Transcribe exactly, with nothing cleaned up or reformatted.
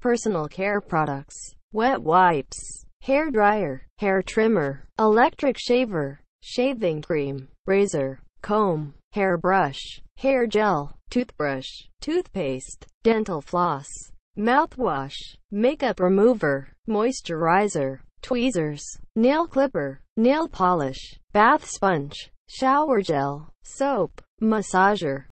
personal care products, wet wipes, hair dryer, hair trimmer, electric shaver, shaving cream, razor, comb, hair brush, hair gel, toothbrush, toothpaste, dental floss, mouthwash, makeup remover, moisturizer, tweezers, nail clipper, nail polish, bath sponge, shower gel, soap, massager,